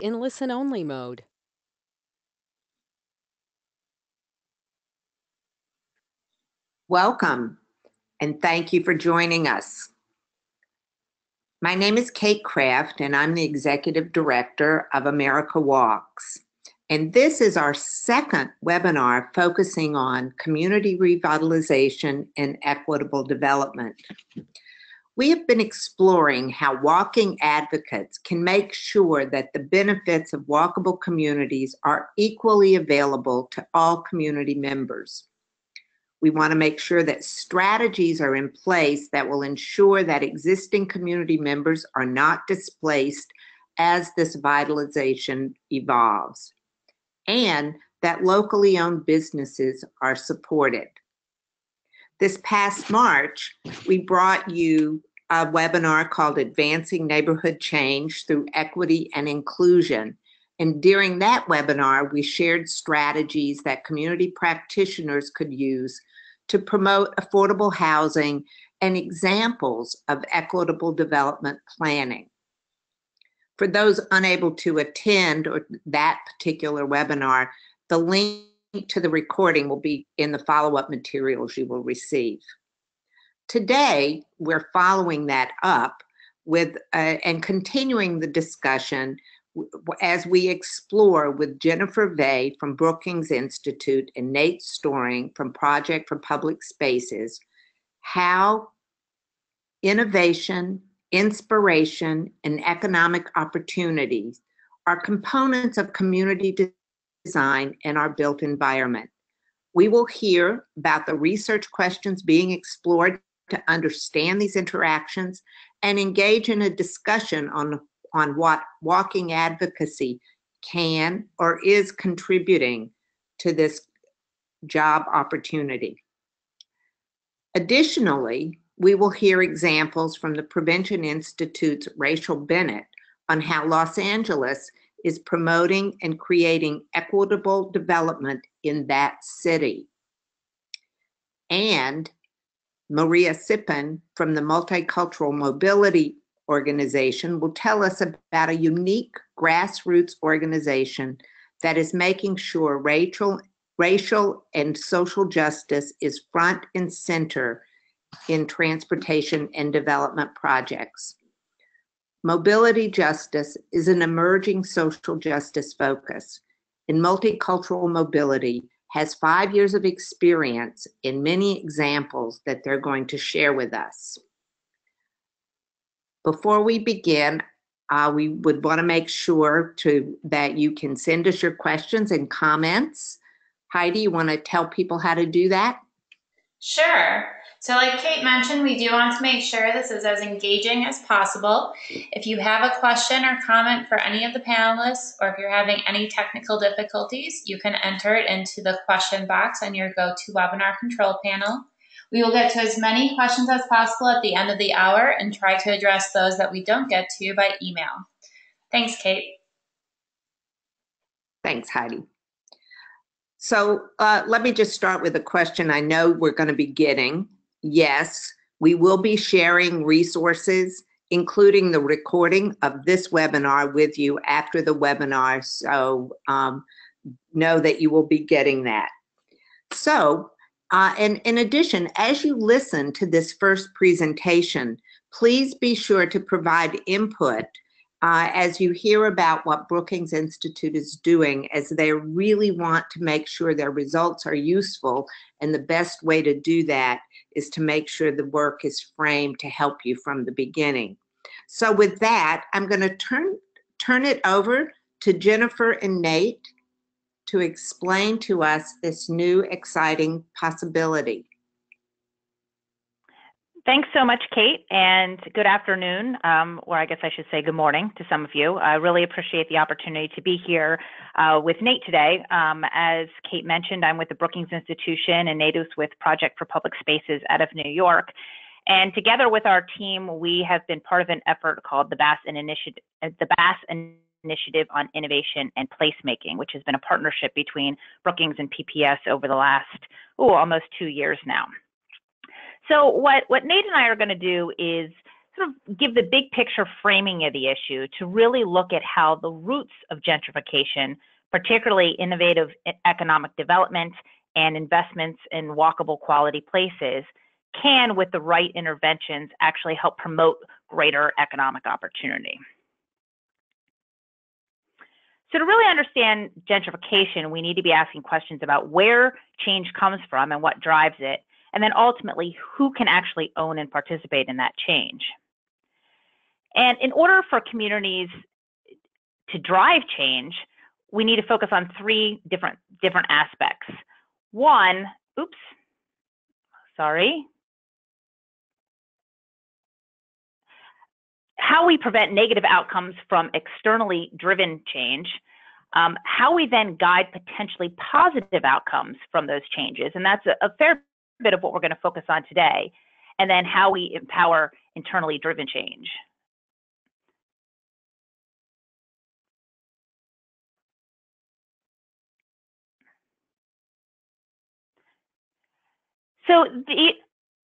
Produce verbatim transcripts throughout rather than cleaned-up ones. in listen-only mode. Welcome, and thank you for joining us. My name is Kate Kraft, and I'm the Executive Director of America Walks. And this is our second webinar focusing on community revitalization and equitable development. We have been exploring how walking advocates can make sure that the benefits of walkable communities are equally available to all community members. We want to make sure that strategies are in place that will ensure that existing community members are not displaced as this vitalization evolves, and that locally owned businesses are supported. This past March, we brought you a webinar called Advancing Neighborhood Change Through Equity and Inclusion. And during that webinar, we shared strategies that community practitioners could use to promote affordable housing and examples of equitable development planning. For those unable to attend or that particular webinar, the link to the recording will be in the follow-up materials you will receive. Today, we're following that up with uh, and continuing the discussion as we explore with Jennifer Vey from Brookings Institute and Nate Storing from Project for Public Spaces, how innovation, inspiration, and economic opportunities are components of community design in our built environment. We will hear about the research questions being explored to understand these interactions and engage in a discussion on, on what walking advocacy can or is contributing to this job opportunity. Additionally, we will hear examples from the Prevention Institute's Rachel Bennett on how Los Angeles is promoting and creating equitable development in that city. And Maria Sippen from the Multicultural Mobility Organization will tell us about a unique grassroots organization that is making sure racial, racial and social justice is front and center in transportation and development projects. Mobility justice is an emerging social justice focus, and multicultural mobility has five years of experience in many examples that they're going to share with us. Before we begin, uh, we would want to make sure to, that you can send us your questions and comments. Heidi, you want to tell people how to do that? Sure. So like Kate mentioned, we do want to make sure this is as engaging as possible. If you have a question or comment for any of the panelists, or if you're having any technical difficulties, you can enter it into the question box on your GoToWebinar control panel. We will get to as many questions as possible at the end of the hour and try to address those that we don't get to by email. Thanks, Kate. Thanks, Heidi. So uh, let me just start with a question I know we're going to be getting. Yes, we will be sharing resources, including the recording of this webinar with you after the webinar, so um, know that you will be getting that. So, uh, and in addition, as you listen to this first presentation, please be sure to provide input uh, as you hear about what Brookings Institute is doing, as they really want to make sure their results are useful, and the best way to do that is to make sure the work is framed to help you from the beginning. So with that, I'm going to turn, turn it over to Jennifer and Nate to explain to us this new exciting possibility. Thanks so much, Kate, and good afternoon, um, or I guess I should say good morning to some of you. I really appreciate the opportunity to be here uh, with Nate today. Um, as Kate mentioned, I'm with the Brookings Institution, and Nate is with Project for Public Spaces out of New York. And together with our team, we have been part of an effort called the Bass Initiative, the Bass Initiative on Innovation and Placemaking, which has been a partnership between Brookings and P P S over the last, oh, almost two years now. So what, what Nate and I are going to do is sort of give the big picture framing of the issue to really look at how the roots of gentrification, particularly innovative economic development and investments in walkable quality places, can, with the right interventions, actually help promote greater economic opportunity. So to really understand gentrification, we need to be asking questions about where change comes from and what drives it, and then ultimately who can actually own and participate in that change. And in order for communities to drive change, we need to focus on three different, different aspects. One, oops, sorry. How we prevent negative outcomes from externally driven change, um, how we then guide potentially positive outcomes from those changes, and that's a, a fair bit of what we're going to focus on today, and then how we empower internally driven change. So the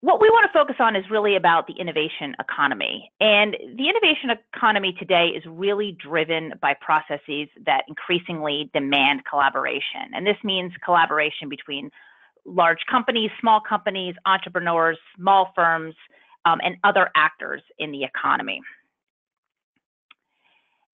What we want to focus on is really about the innovation economy. And the innovation economy today is really driven by processes that increasingly demand collaboration. And this means collaboration between large companies, small companies, entrepreneurs, small firms, um, and other actors in the economy.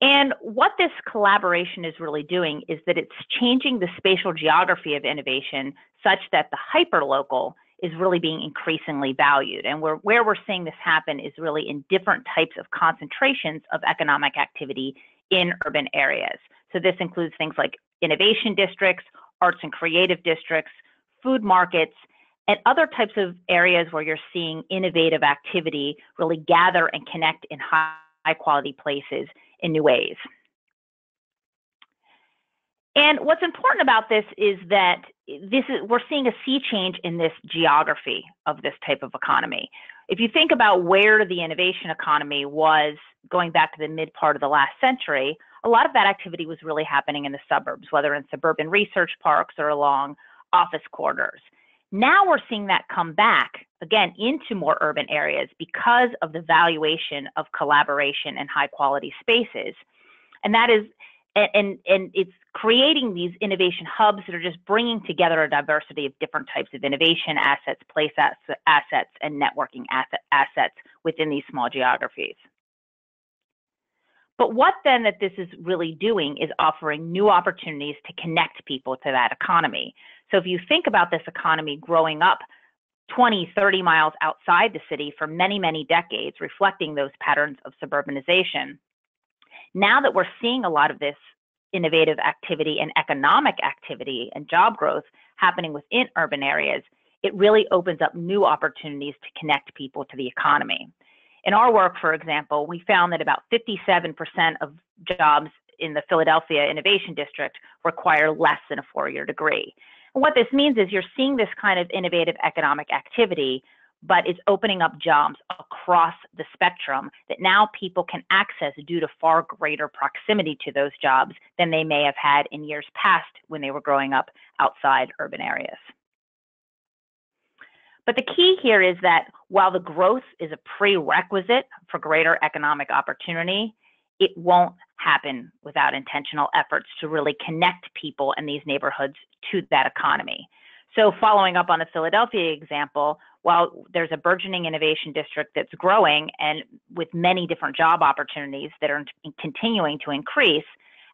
And what this collaboration is really doing is that it's changing the spatial geography of innovation such that the hyperlocal is really being increasingly valued. And we're, where we're seeing this happen is really in different types of concentrations of economic activity in urban areas. So this includes things like innovation districts, arts and creative districts, food markets, and other types of areas where you're seeing innovative activity really gather and connect in high, high quality places in new ways. And what's important about this is that this is, we're seeing a sea change in this geography of this type of economy. If you think about where the innovation economy was going back to the mid part of the last century, a lot of that activity was really happening in the suburbs, whether in suburban research parks or along office corridors. Now we're seeing that come back, again, into more urban areas because of the valuation of collaboration and high quality spaces. And that is, And, and it's creating these innovation hubs that are just bringing together a diversity of different types of innovation assets, place assets, and networking assets within these small geographies. But what then that this is really doing is offering new opportunities to connect people to that economy. So if you think about this economy growing up twenty, thirty miles outside the city for many, many decades, reflecting those patterns of suburbanization, now that we're seeing a lot of this innovative activity and economic activity and job growth happening within urban areas, it really opens up new opportunities to connect people to the economy. In our work, for example, we found that about fifty-seven percent of jobs in the Philadelphia Innovation District require less than a four-year degree. And what this means is you're seeing this kind of innovative economic activity, but it's opening up jobs across the spectrum that now people can access due to far greater proximity to those jobs than they may have had in years past when they were growing up outside urban areas. But the key here is that while the growth is a prerequisite for greater economic opportunity, it won't happen without intentional efforts to really connect people in these neighborhoods to that economy. So following up on the Philadelphia example, while there's a burgeoning innovation district that's growing and with many different job opportunities that are continuing to increase,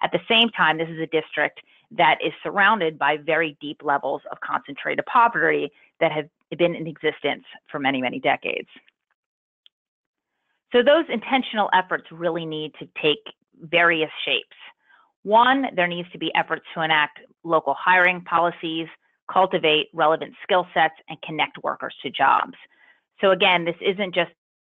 at the same time, this is a district that is surrounded by very deep levels of concentrated poverty that have been in existence for many, many decades. So those intentional efforts really need to take various shapes. One, there needs to be efforts to enact local hiring policies, cultivate relevant skill sets, and connect workers to jobs. So again, this isn't just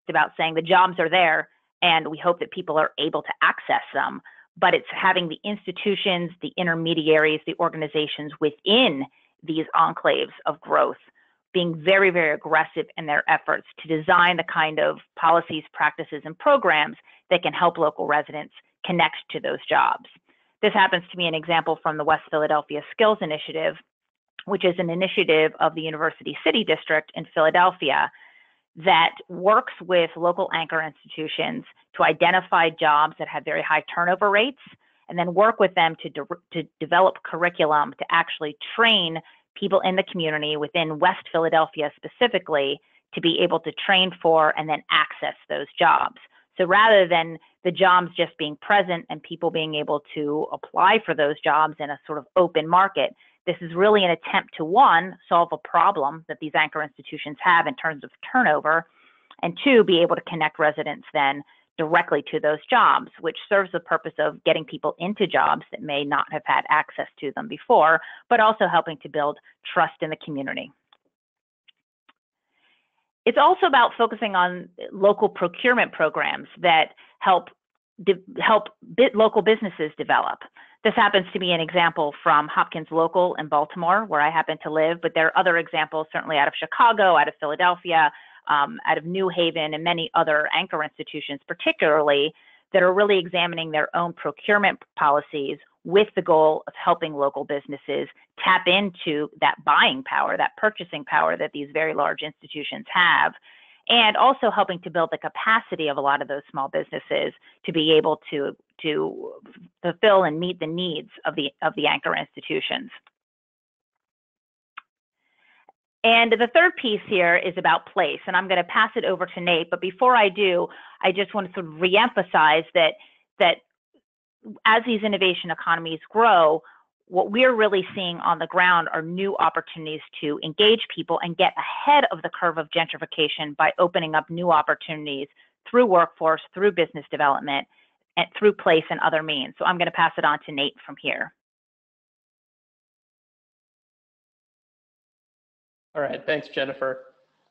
about saying the jobs are there and we hope that people are able to access them, but it's having the institutions, the intermediaries, the organizations within these enclaves of growth being very, very aggressive in their efforts to design the kind of policies, practices, and programs that can help local residents connect to those jobs. This happens to be an example from the West Philadelphia Skills Initiative, which is an initiative of the University City District in Philadelphia that works with local anchor institutions to identify jobs that have very high turnover rates, and then work with them to, de to develop curriculum to actually train people in the community within West Philadelphia specifically to be able to train for and then access those jobs. So rather than the jobs just being present and people being able to apply for those jobs in a sort of open market, this is really an attempt to, one, solve a problem that these anchor institutions have in terms of turnover, and two, be able to connect residents then directly to those jobs, which serves the purpose of getting people into jobs that may not have had access to them before, but also helping to build trust in the community. It's also about focusing on local procurement programs that help help bit local businesses develop. This happens to be an example from Hopkins Local in Baltimore, where I happen to live, but there are other examples certainly out of Chicago, out of Philadelphia, um, out of New Haven, and many other anchor institutions particularly that are really examining their own procurement policies with the goal of helping local businesses tap into that buying power, that purchasing power that these very large institutions have, and also helping to build the capacity of a lot of those small businesses to be able to, to fulfill and meet the needs of the, of the anchor institutions. And the third piece here is about place, and I'm going to pass it over to Nate, but before I do, I just want to sort of reemphasize that, that as these innovation economies grow, what we're really seeing on the ground are new opportunities to engage people and get ahead of the curve of gentrification by opening up new opportunities through workforce, through business development, and through place and other means. So I'm going to pass it on to Nate from here. All right, thanks, Jennifer.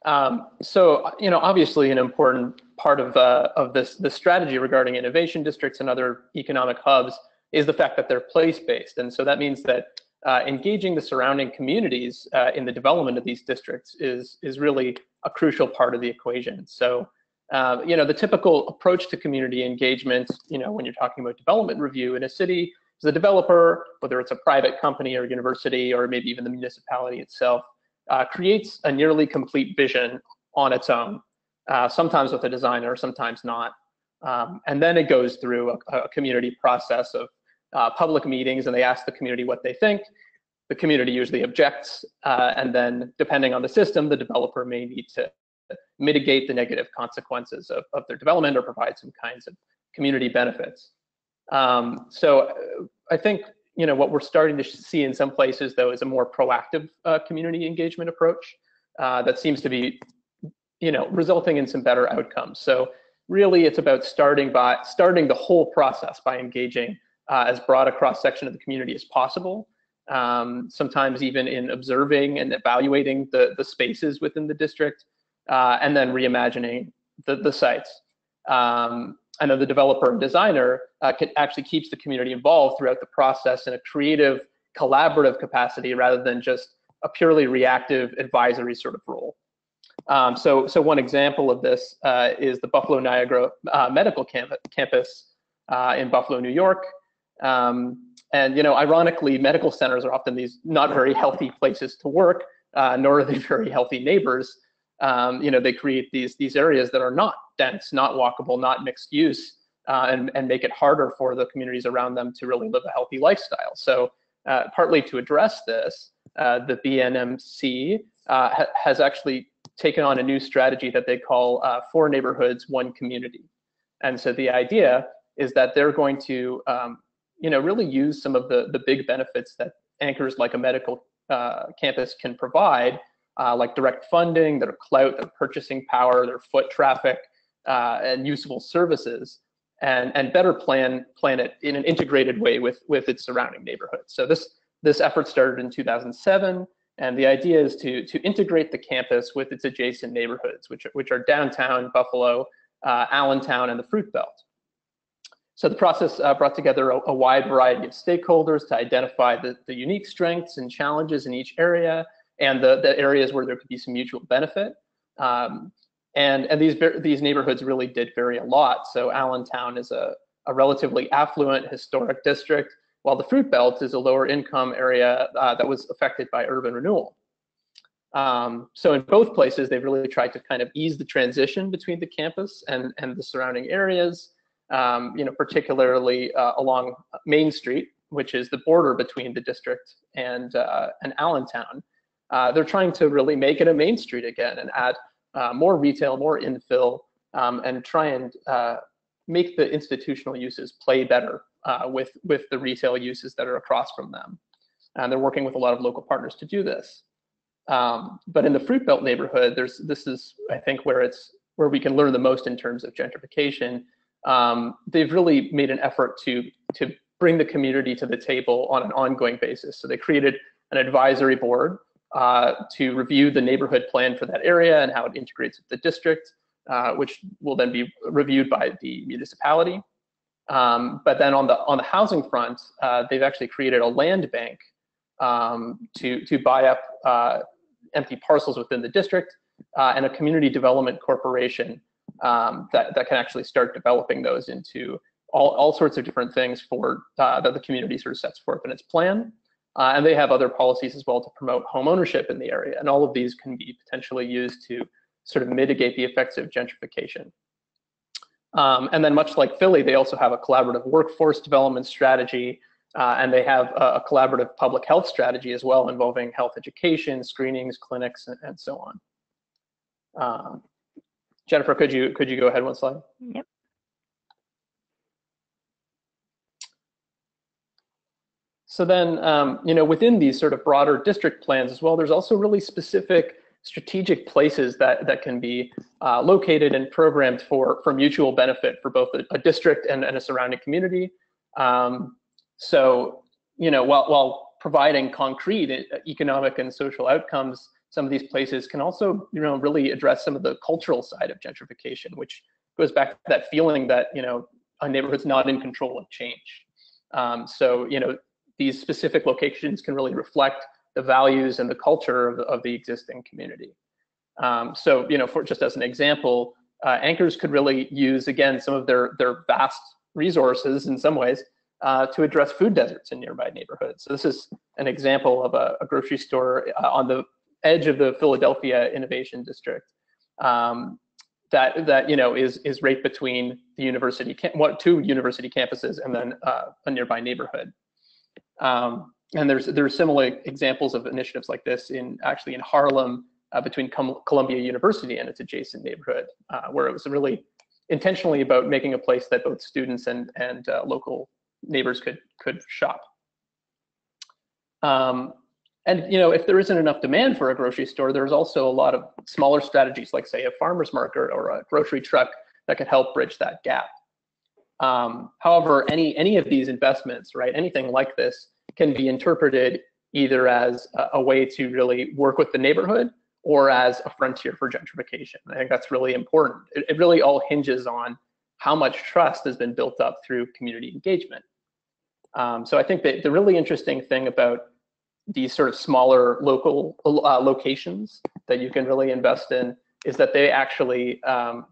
Um, so, you know, obviously an important part of, uh, of this, this strategy regarding innovation districts and other economic hubs is the fact that they're place-based. And so that means that uh, engaging the surrounding communities uh, in the development of these districts is, is really a crucial part of the equation. So, uh, you know, the typical approach to community engagement, you know, when you're talking about development review in a city, is the developer, whether it's a private company or university or maybe even the municipality itself, Uh, creates a nearly complete vision on its own, uh, sometimes with a designer, sometimes not. Um, and then it goes through a, a community process of uh, public meetings, and they ask the community what they think. The community usually objects, uh, and then depending on the system, the developer may need to mitigate the negative consequences of, of their development or provide some kinds of community benefits. Um, so I think you know, what we're starting to see in some places, though, is a more proactive uh, community engagement approach uh, that seems to be, you know, resulting in some better outcomes. So really, it's about starting by starting the whole process by engaging uh, as broad a cross-section of the community as possible, um, sometimes even in observing and evaluating the, the spaces within the district, uh, and then reimagining the, the sites. Um, And then the developer and designer uh, can actually keeps the community involved throughout the process in a creative, collaborative capacity rather than just a purely reactive advisory sort of role. Um, so, so one example of this uh, is the Buffalo Niagara uh, Medical Camp Campus uh, in Buffalo, New York. Um, and you know, ironically, medical centers are often these not very healthy places to work, uh, nor are they very healthy neighbors. Um, you know, they create these these areas that are not dense, not walkable, not mixed use, uh, and, and make it harder for the communities around them to really live a healthy lifestyle. So uh, partly to address this, uh, the B N M C uh, ha has actually taken on a new strategy that they call uh, Four Neighborhoods, One Community. And so the idea is that they're going to, um, you know, really use some of the, the big benefits that anchors like a medical uh, campus can provide, Uh, like direct funding, their clout, their purchasing power, their foot traffic, uh, and usable services, and and better plan plan it in an integrated way with with its surrounding neighborhoods. So this this effort started in two thousand seven, and the idea is to to integrate the campus with its adjacent neighborhoods, which which are downtown Buffalo, uh, Allentown, and the Fruit Belt. So the process uh, brought together a, a wide variety of stakeholders to identify the the unique strengths and challenges in each area, and the, the areas where there could be some mutual benefit. Um, and and these, these neighborhoods really did vary a lot. So Allentown is a, a relatively affluent historic district, while the Fruit Belt is a lower income area uh, that was affected by urban renewal. Um, so in both places, they've really tried to kind of ease the transition between the campus and, and the surrounding areas, um, you know, particularly uh, along Main Street, which is the border between the district and, uh, and Allentown. Uh, they're trying to really make it a Main Street again and add uh, more retail, more infill, um, and try and uh, make the institutional uses play better uh, with, with the retail uses that are across from them. And they're working with a lot of local partners to do this. Um, but in the Fruit Belt neighborhood, there's this is, I think, where it's where we can learn the most in terms of gentrification. Um, they've really made an effort to, to bring the community to the table on an ongoing basis. So they created an advisory board uh, to review the neighborhood plan for that area and how it integrates with the district, uh, which will then be reviewed by the municipality. Um, but then on the, on the housing front, uh, they've actually created a land bank um, to, to buy up uh, empty parcels within the district uh, and a community development corporation um, that, that can actually start developing those into all, all sorts of different things for uh, that the community sort of sets forth in its plan. Uh, and they have other policies as well to promote home ownership in the area. And all of these can be potentially used to sort of mitigate the effects of gentrification. Um, and then much like Philly, they also have a collaborative workforce development strategy, uh, and they have a, a collaborative public health strategy as well, involving health education, screenings, clinics, and, and so on. Um, Jennifer, could you, could you go ahead one slide? Yep. So then, um, you know, within these sort of broader district plans as well, there's also really specific strategic places that, that can be uh, located and programmed for, for mutual benefit for both a, a district and, and a surrounding community. Um, so, you know, while, while providing concrete economic and social outcomes, some of these places can also, you know, really address some of the cultural side of gentrification, which goes back to that feeling that, you know, a neighborhood's not in control of change. Um, so, you know, these specific locations can really reflect the values and the culture of the, of the existing community. Um, so, you know, for just as an example, uh, anchors could really use, again, some of their, their vast resources in some ways uh, to address food deserts in nearby neighborhoods. So this is an example of a, a grocery store uh, on the edge of the Philadelphia Innovation District um, that, that, you know, is, is right between the university, what, two university campuses and then uh, a nearby neighborhood. Um, and there's there are similar examples of initiatives like this in actually in Harlem uh, between Com Columbia University and its adjacent neighborhood, uh, where it was really intentionally about making a place that both students and and uh, local neighbors could could shop. Um, and you know, if there isn't enough demand for a grocery store, there's also a lot of smaller strategies like say a farmer's market or a grocery truck that could help bridge that gap. Um, however, any any of these investments, right, anything like this can be interpreted either as a, a way to really work with the neighborhood or as a frontier for gentrification. I think that's really important. It, it really all hinges on how much trust has been built up through community engagement. Um, so I think that the really interesting thing about these sort of smaller local uh, locations that you can really invest in is that they actually um,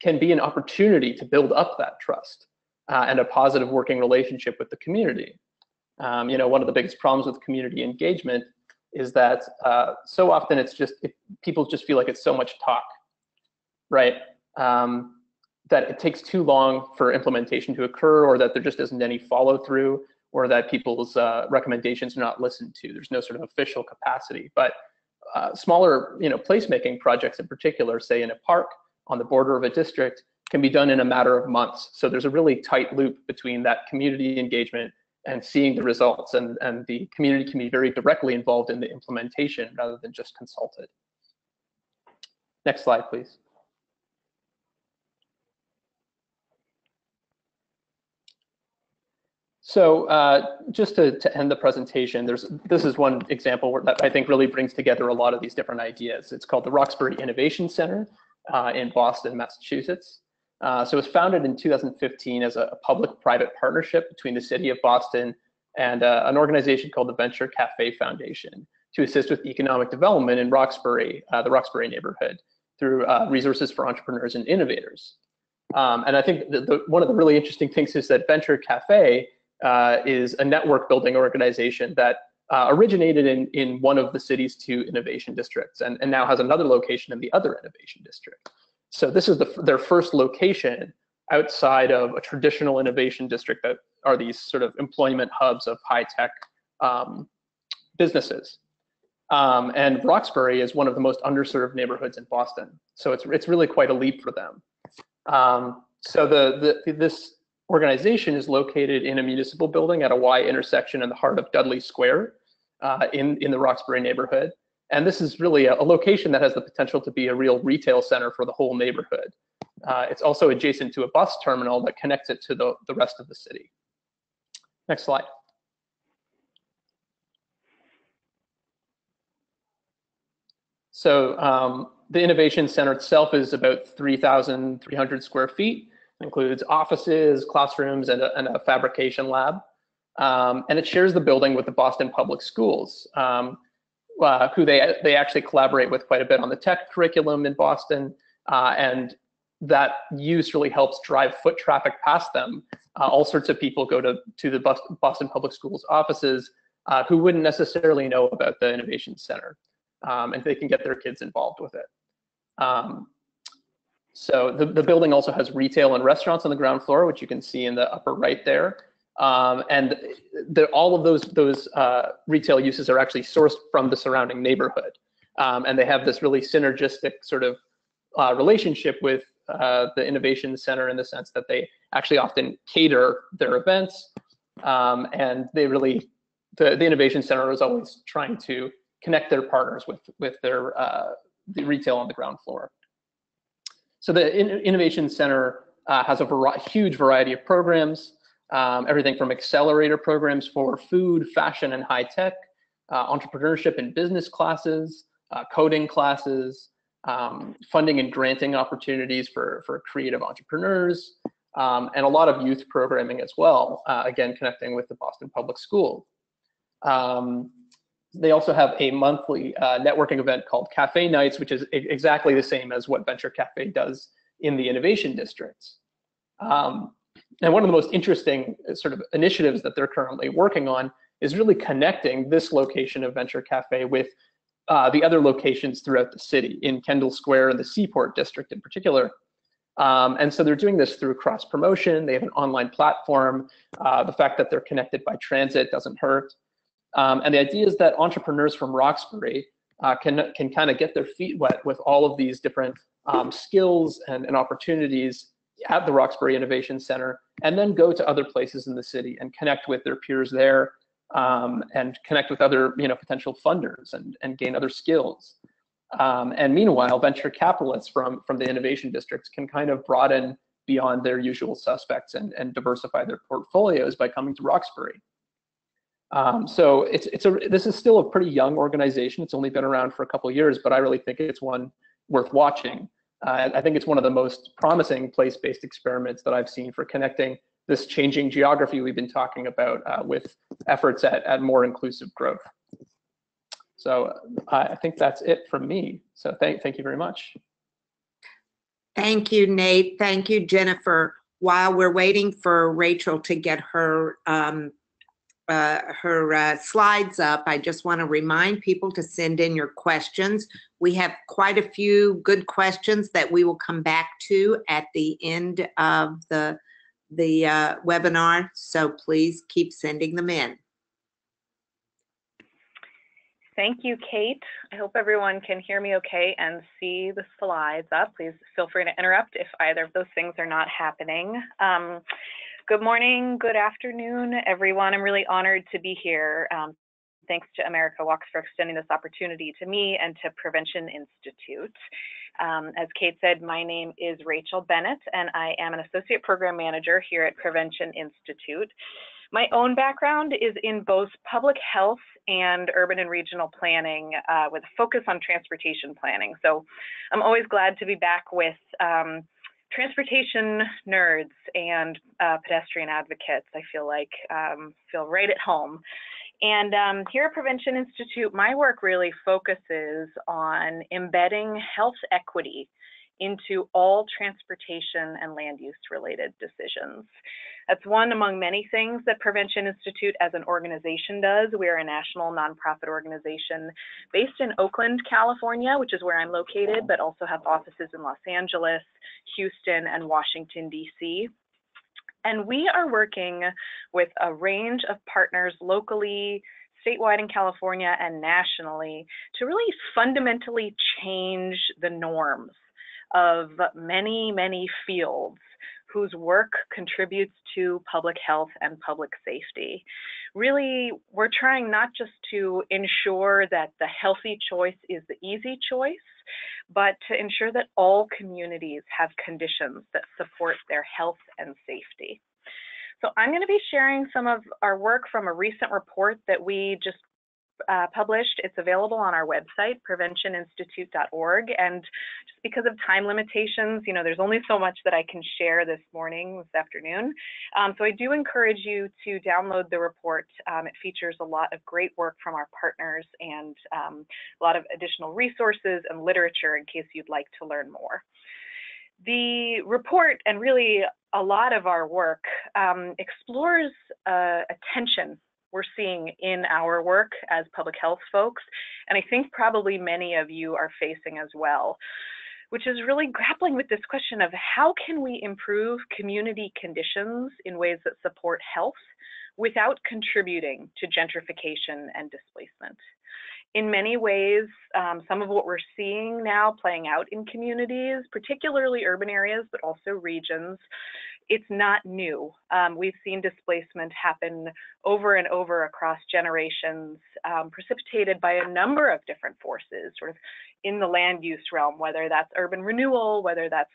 can be an opportunity to build up that trust uh, and a positive working relationship with the community. Um, you know, one of the biggest problems with community engagement is that uh, so often it's just, it, people just feel like it's so much talk, right? Um, that it takes too long for implementation to occur, or that there just isn't any follow through, or that people's uh, recommendations are not listened to. There's no sort of official capacity, but uh, smaller, you know, placemaking projects in particular, say in a park, on the border of a district, can be done in a matter of months. So there's a really tight loop between that community engagement and seeing the results, and, and the community can be very directly involved in the implementation rather than just consulted. Next slide, please. So uh, just to, to end the presentation, there's, this is one example where that I think really brings together a lot of these different ideas. It's called the Roxbury Innovation Center. Uh, in Boston, Massachusetts. Uh, so it was founded in two thousand fifteen as a, a public-private partnership between the city of Boston and uh, an organization called the Venture Cafe Foundation to assist with economic development in Roxbury, uh, the Roxbury neighborhood, through uh, resources for entrepreneurs and innovators. Um, and I think the, the, one of the really interesting things is that Venture Cafe uh, is a network building organization that uh, originated in, in one of the city's two innovation districts and, and now has another location in the other innovation district. So this is the, their first location outside of a traditional innovation district that are these sort of employment hubs of high-tech um, businesses. Um, and Roxbury is one of the most underserved neighborhoods in Boston. So it's, it's really quite a leap for them. Um, so the, the, this organization is located in a municipal building at a Y intersection in the heart of Dudley Square uh, in, in the Roxbury neighborhood. And this is really a, a location that has the potential to be a real retail center for the whole neighborhood. Uh, it's also adjacent to a bus terminal that connects it to the, the rest of the city. Next slide. So um, the Innovation Center itself is about three thousand three hundred square feet. It includes offices, classrooms, and a, and a fabrication lab. Um, and it shares the building with the Boston Public Schools, um, uh, who they, they actually collaborate with quite a bit on the tech curriculum in Boston. Uh, and that use really helps drive foot traffic past them. Uh, all sorts of people go to, to the Boston Public Schools offices uh, who wouldn't necessarily know about the Innovation Center. Um, and they can get their kids involved with it. Um, so the, the building also has retail and restaurants on the ground floor, which you can see in the upper right there. Um, and the, all of those, those uh, retail uses are actually sourced from the surrounding neighborhood. Um, and they have this really synergistic sort of uh, relationship with uh, the Innovation Center in the sense that they actually often cater their events. Um, and they really, the, the Innovation Center is always trying to connect their partners with, with their uh, the retail on the ground floor. So the in Innovation Center uh, has a var huge variety of programs, um, everything from accelerator programs for food, fashion, and high tech, uh, entrepreneurship and business classes, uh, coding classes, um, funding and granting opportunities for, for creative entrepreneurs, um, and a lot of youth programming as well, uh, again, connecting with the Boston Public School. Um, They also have a monthly uh, networking event called Cafe Nights, which is exactly the same as what Venture Cafe does in the Innovation Districts. Um, and one of the most interesting sort of initiatives that they're currently working on is really connecting this location of Venture Cafe with uh, the other locations throughout the city, in Kendall Square and the Seaport District in particular. Um, and so they're doing this through cross-promotion. They have an online platform. Uh, the fact that they're connected by transit doesn't hurt. Um, and the idea is that entrepreneurs from Roxbury uh, can, can kind of get their feet wet with all of these different um, skills and, and opportunities at the Roxbury Innovation Center, and then go to other places in the city and connect with their peers there, um, and connect with other you know, potential funders and, and gain other skills. Um, and meanwhile, venture capitalists from, from the Innovation Districts can kind of broaden beyond their usual suspects and, and diversify their portfolios by coming to Roxbury. Um, so it's, it's a, this is still a pretty young organization. It's only been around for a couple of years, but I really think it's one worth watching. Uh, I think it's one of the most promising place-based experiments that I've seen for connecting this changing geography we've been talking about uh, with efforts at, at more inclusive growth. So I think that's it from me. So thank, thank you very much. Thank you, Nate. Thank you, Jennifer. While we're waiting for Rachel to get her um, Uh, her uh, slides up, I just want to remind people to send in your questions. We have quite a few good questions that we will come back to at the end of the, the uh, webinar, so please keep sending them in. Thank you, Kate. I hope everyone can hear me okay and see the slides up. Please feel free to interrupt if either of those things are not happening. Um, Good morning, good afternoon, everyone. I'm really honored to be here. Um, thanks to America Walks for extending this opportunity to me and to Prevention Institute. Um, as Kate said, my name is Rachel Bennett, and I am an Associate Program Manager here at Prevention Institute. My own background is in both public health and urban and regional planning uh, with a focus on transportation planning. So I'm always glad to be back with um, transportation nerds and uh, pedestrian advocates. I feel like um, feel right at home. And um, here at Prevention Institute, my work really focuses on embedding health equity into all transportation and land use related decisions. That's one among many things that Prevention Institute as an organization does. We are a national nonprofit organization based in Oakland, California, which is where I'm located, but also have offices in Los Angeles, Houston, and Washington, D C. And we are working with a range of partners locally, statewide in California, and nationally to really fundamentally change the norms of many, many fields whose work contributes to public health and public safety. Really, we're trying not just to ensure that the healthy choice is the easy choice, but to ensure that all communities have conditions that support their health and safety. So I'm going to be sharing some of our work from a recent report that we just Uh, published. It's available on our website, prevention institute dot org. And just because of time limitations, you know, there's only so much that I can share this morning, this afternoon. Um, so I do encourage you to download the report. Um, it features a lot of great work from our partners and um, a lot of additional resources and literature in case you'd like to learn more. The report, and really a lot of our work, um, explores uh, attention we're seeing in our work as public health folks, and I think probably many of you are facing as well, which is really grappling with this question of how can we improve community conditions in ways that support health without contributing to gentrification and displacement. In many ways, um, some of what we're seeing now playing out in communities, particularly urban areas, but also regions, it's not new. Um, we've seen displacement happen over and over across generations, um, precipitated by a number of different forces, sort of in the land use realm, whether that's urban renewal, whether that's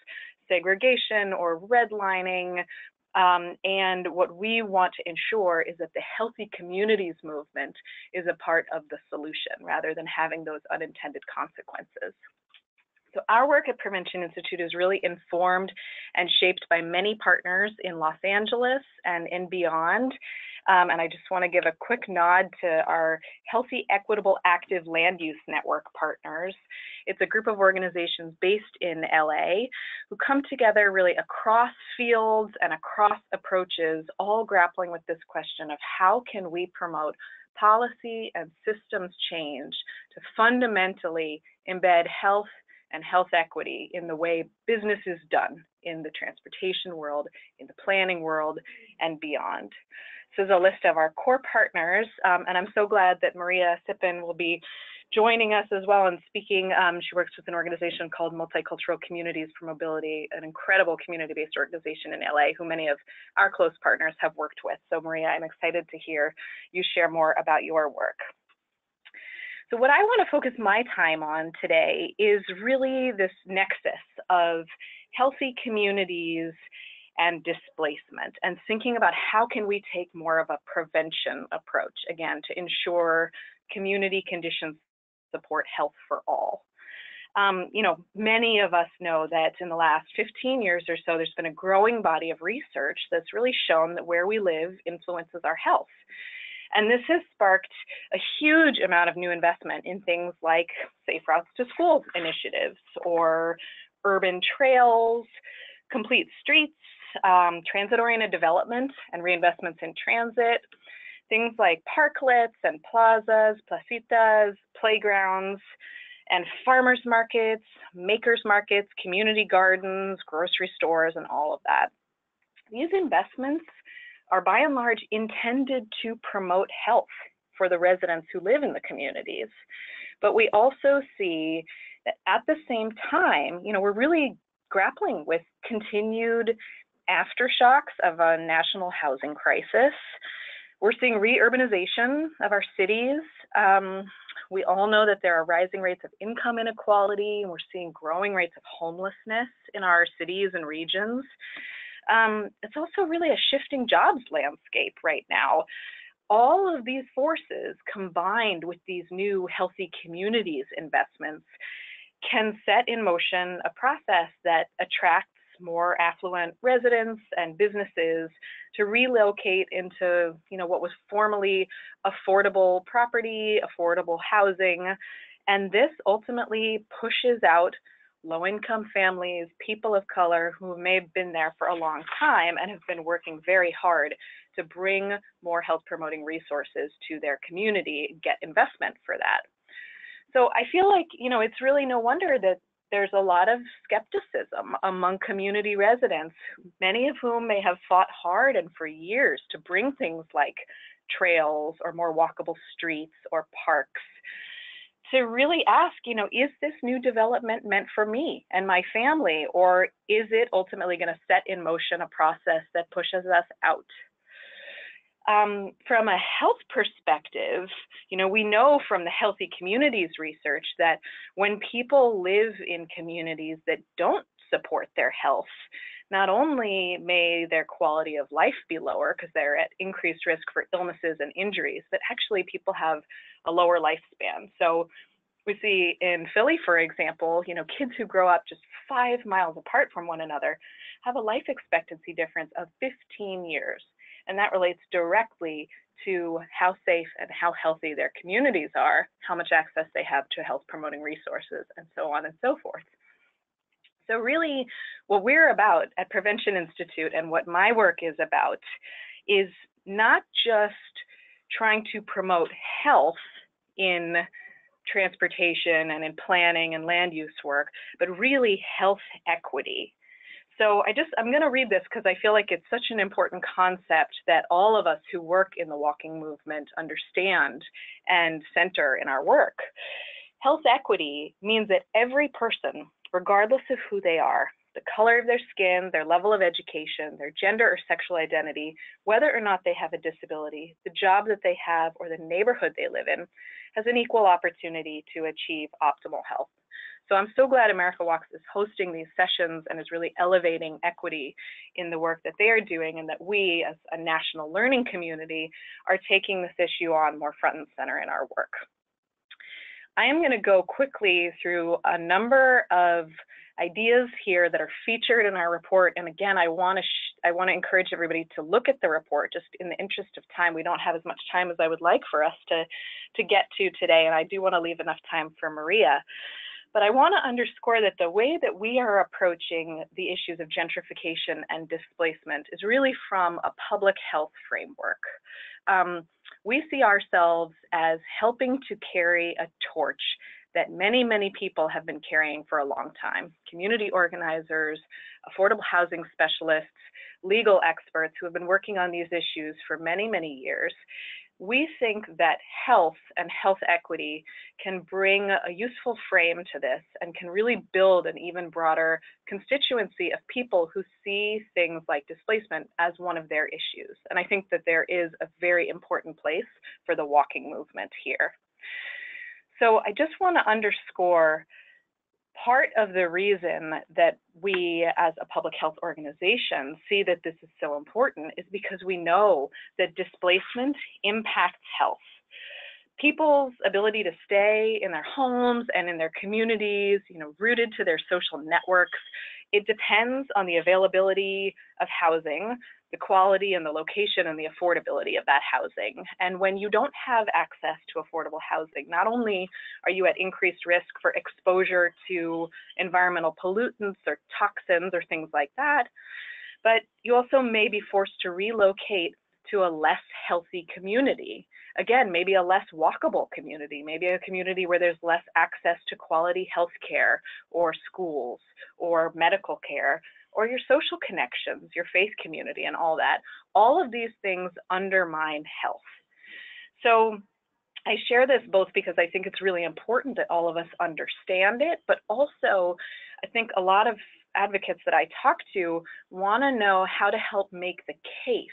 segregation or redlining. Um, and what we want to ensure is that the Healthy Communities movement is a part of the solution rather than having those unintended consequences. So our work at Prevention Institute is really informed and shaped by many partners in Los Angeles and in beyond. Um, and I just want to give a quick nod to our Healthy, Equitable, Active Land Use Network partners. It's a group of organizations based in L A who come together really across fields and across approaches, all grappling with this question of how can we promote policy and systems change to fundamentally embed health and health equity in the way business is done in the transportation world, in the planning world, and beyond. This is a list of our core partners, um, and I'm so glad that Maria Sippen will be joining us as well and speaking. Um, she works with an organization called Multicultural Communities for Mobility, an incredible community-based organization in L A who many of our close partners have worked with. So Maria, I'm excited to hear you share more about your work. So what I want to focus my time on today is really this nexus of healthy communities and displacement, and thinking about how can we take more of a prevention approach, again, to ensure community conditions support health for all. Um, you know, many of us know that in the last fifteen years or so, there's been a growing body of research that's really shown that where we live influences our health. And this has sparked a huge amount of new investment in things like safe routes to school initiatives or urban trails, complete streets, um, transit-oriented development and reinvestments in transit, things like parklets and plazas, placitas, playgrounds, and farmers markets, makers markets, community gardens, grocery stores, and all of that. These investments are by and large intended to promote health for the residents who live in the communities. But we also see that at the same time, you know, we're really grappling with continued aftershocks of a national housing crisis. We're seeing re-urbanization of our cities. Um, we all know that there are rising rates of income inequality, and we're seeing growing rates of homelessness in our cities and regions. Um, it's also really a shifting jobs landscape right now. All of these forces combined with these new healthy communities investments can set in motion a process that attracts more affluent residents and businesses to relocate into, you know, what was formerly affordable property, affordable housing. And this ultimately pushes out low-income families, people of color who may have been there for a long time and have been working very hard to bring more health-promoting resources to their community, get investment for that. So I feel like, you know, it's really no wonder that there's a lot of skepticism among community residents, many of whom may have fought hard and for years to bring things like trails or more walkable streets or parks, to really ask, you know, is this new development meant for me and my family, or is it ultimately going to set in motion a process that pushes us out? Um, from a health perspective, you know, we know from the Healthy Communities research that when people live in communities that don't support their health, not only may their quality of life be lower because they're at increased risk for illnesses and injuries, but actually people have a lower lifespan. So we see in Philly, for example, you know, kids who grow up just five miles apart from one another have a life expectancy difference of fifteen years. And that relates directly to how safe and how healthy their communities are, how much access they have to health promoting resources, and so on and so forth. So really, what we're about at Prevention Institute and what my work is about is not just trying to promote health in transportation and in planning and land use work, but really health equity. So I just, I'm going to read this because I feel like it's such an important concept that all of us who work in the walking movement understand and center in our work. Health equity means that every person, regardless of who they are, the color of their skin, their level of education, their gender or sexual identity, whether or not they have a disability, the job that they have, or the neighborhood they live in, has an equal opportunity to achieve optimal health. So I'm so glad America Walks is hosting these sessions and is really elevating equity in the work that they are doing, and that we as a national learning community are taking this issue on more front and center in our work. I am going to go quickly through a number of ideas here that are featured in our report. And again, I want to sh I want to encourage everybody to look at the report, just in the interest of time. We don't have as much time as I would like for us to, to get to today, and I do want to leave enough time for Maria. But I want to underscore that the way that we are approaching the issues of gentrification and displacement is really from a public health framework. Um, we see ourselves as helping to carry a torch that many, many people have been carrying for a long time. Community organizers, affordable housing specialists, legal experts who have been working on these issues for many, many years. We think that health and health equity can bring a useful frame to this and can really build an even broader constituency of people who see things like displacement as one of their issues. And I think that there is a very important place for the walking movement here. So I just want to underscore part of the reason that we as a public health organization see that this is so important is because we know that displacement impacts health. People's ability to stay in their homes and in their communities, you know, rooted to their social networks, it depends on the availability of housing, the quality and the location and the affordability of that housing. And when you don't have access to affordable housing, not only are you at increased risk for exposure to environmental pollutants or toxins or things like that, but you also may be forced to relocate to a less healthy community. Again, maybe a less walkable community, maybe a community where there's less access to quality health care or schools or medical care, or your social connections, your faith community, and all that. All of these things undermine health. So I share this both because I think it's really important that all of us understand it, but also I think a lot of advocates that I talk to want to know how to help make the case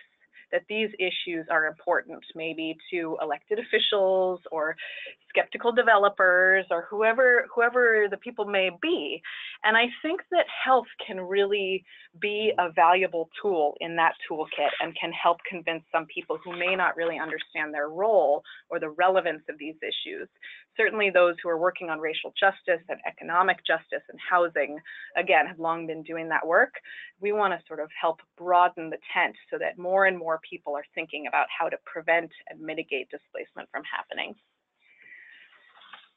that these issues are important, maybe to elected officials or skeptical developers or whoever, whoever the people may be. And I think that health can really be a valuable tool in that toolkit and can help convince some people who may not really understand their role or the relevance of these issues. Certainly those who are working on racial justice and economic justice and housing, again, have long been doing that work. We want to sort of help broaden the tent so that more and more people are thinking about how to prevent and mitigate displacement from happening.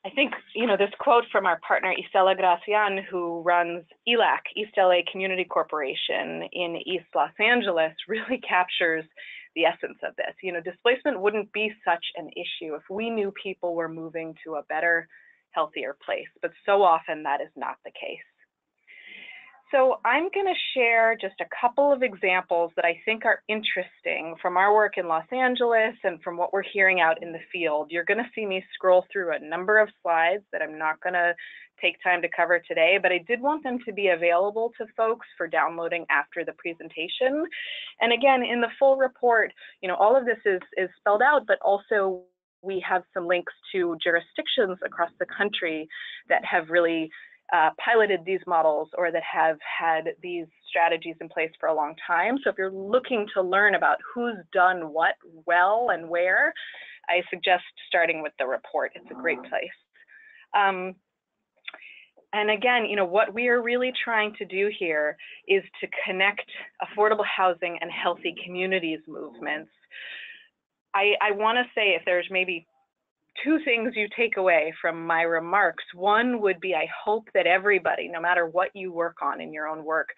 I think, you know, this quote from our partner, Isela Gracian, who runs E L A C, East L A Community Corporation in East Los Angeles, really captures the essence of this. You know, displacement wouldn't be such an issue if we knew people were moving to a better, healthier place, but so often that is not the case. So I'm going to share just a couple of examples that I think are interesting from our work in Los Angeles and from what we're hearing out in the field. You're going to see me scroll through a number of slides that I'm not going to take time to cover today, but I did want them to be available to folks for downloading after the presentation. And again, in the full report, you know, all of this is, is spelled out, but also we have some links to jurisdictions across the country that have really Uh, piloted these models or that have had these strategies in place for a long time. So if you're looking to learn about who's done what well and where, I suggest starting with the report. It's a great place. Um, and again, you know, what we are really trying to do here is to connect affordable housing and healthy communities movements. I, I want to say if there's maybe two things you take away from my remarks. One would be, I hope that everybody, no matter what you work on in your own work,